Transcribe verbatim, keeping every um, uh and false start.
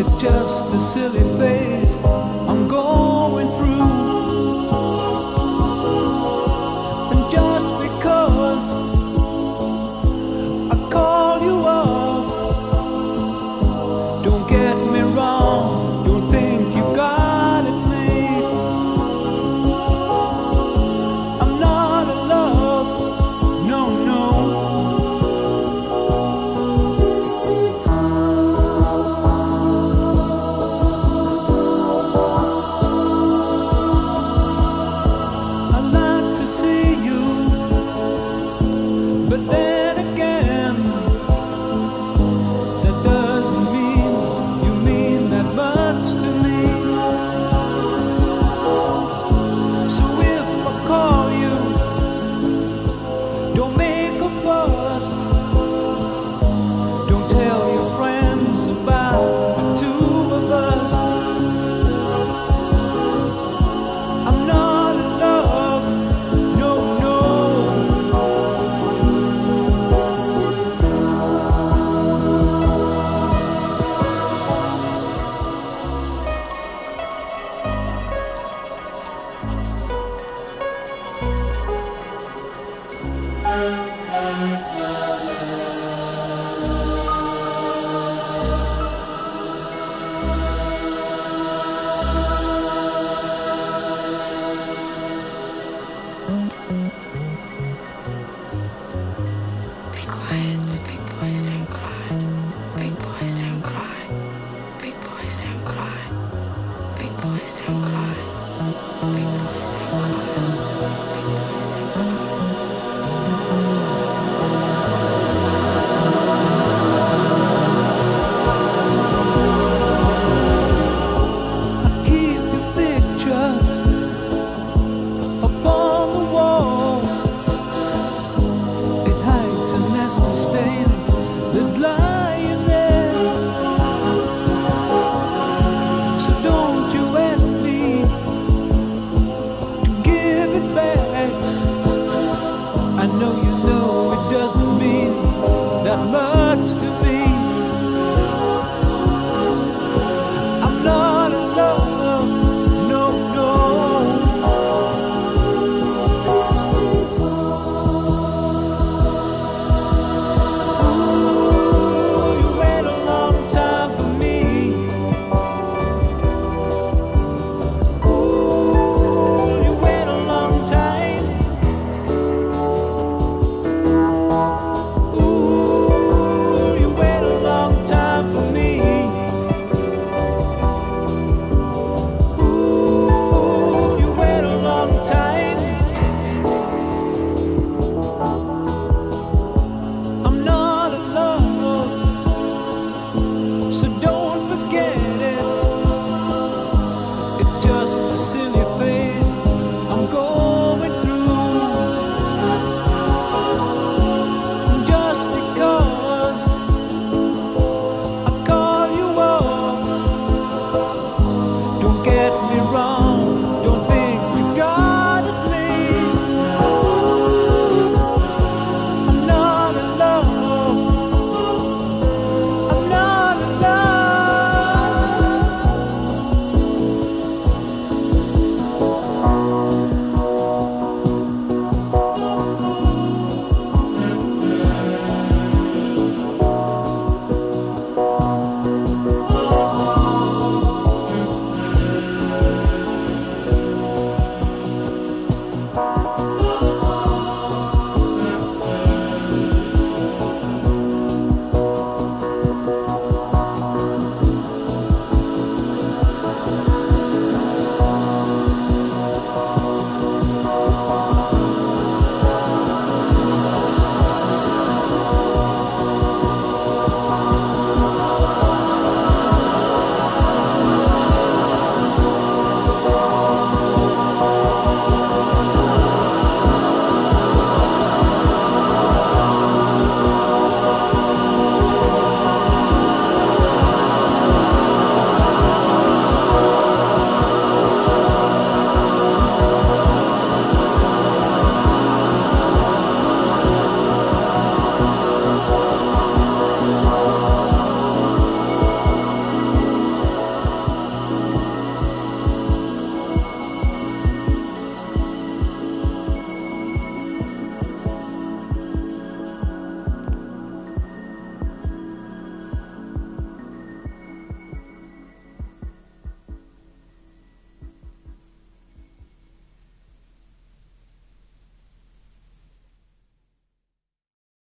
It's just a silly phase I'm going through, and just because I call you up, don't get me wrong, don't think you got it made. I'm not in love, no, no. So